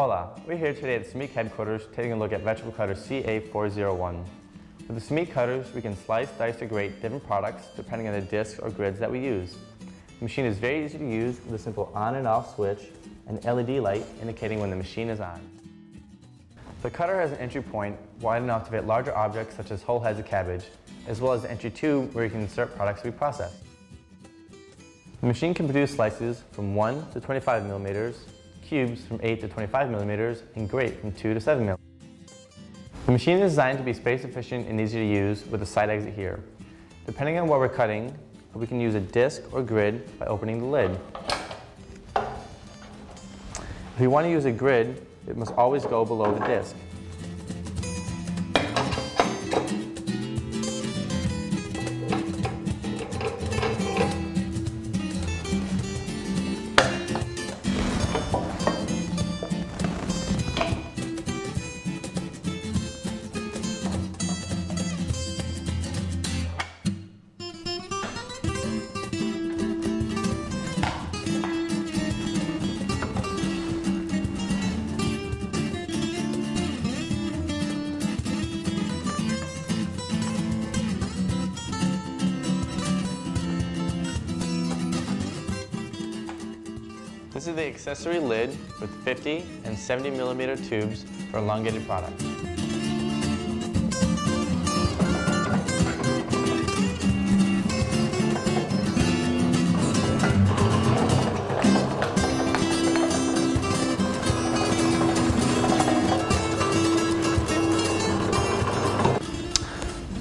Hola, we're here today at the Sammic headquarters taking a look at vegetable cutter CA-401. With the Sammic cutters, we can slice, dice, or grate different products depending on the discs or grids that we use. The machine is very easy to use with a simple on and off switch, an LED light indicating when the machine is on. The cutter has an entry point wide enough to fit larger objects such as whole heads of cabbage, as well as an entry tube where you can insert products we process. The machine can produce slices from 1 to 25 millimeters, cubes from 8 to 25 millimeters, and grate from 2 to 7 millimeters. The machine is designed to be space efficient and easy to use with a side exit here. Depending on what we're cutting, we can use a disc or grid by opening the lid. If you want to use a grid, it must always go below the disc. This is the accessory lid with 50 and 70 millimeter tubes for elongated products.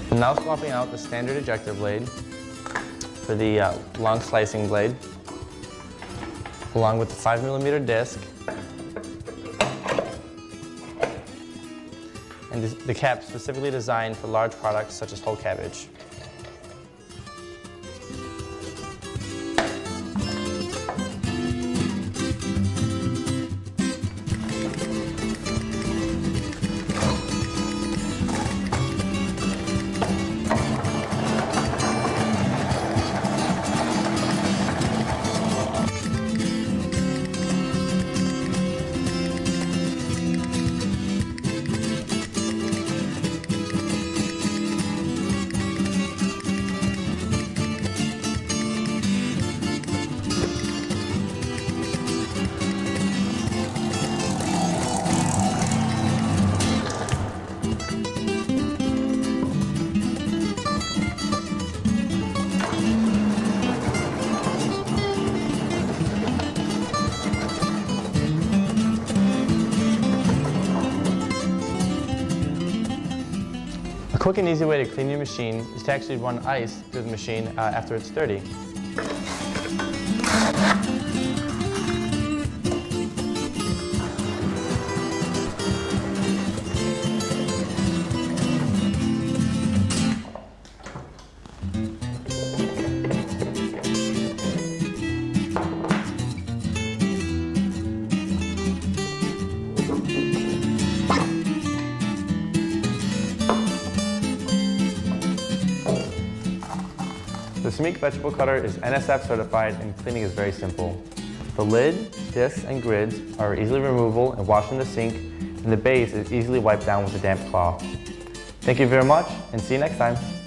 I'm now swapping out the standard ejector blade for the long slicing blade, along with the 5 millimeter disc and the cap specifically designed for large products such as whole cabbage. A quick and easy way to clean your machine is to actually run ice through the machine after it's dirty. The Sammic vegetable cutter is NSF certified and cleaning is very simple. The lid, discs, and grids are easily removable and washed in the sink, and the base is easily wiped down with a damp cloth. Thank you very much, and see you next time.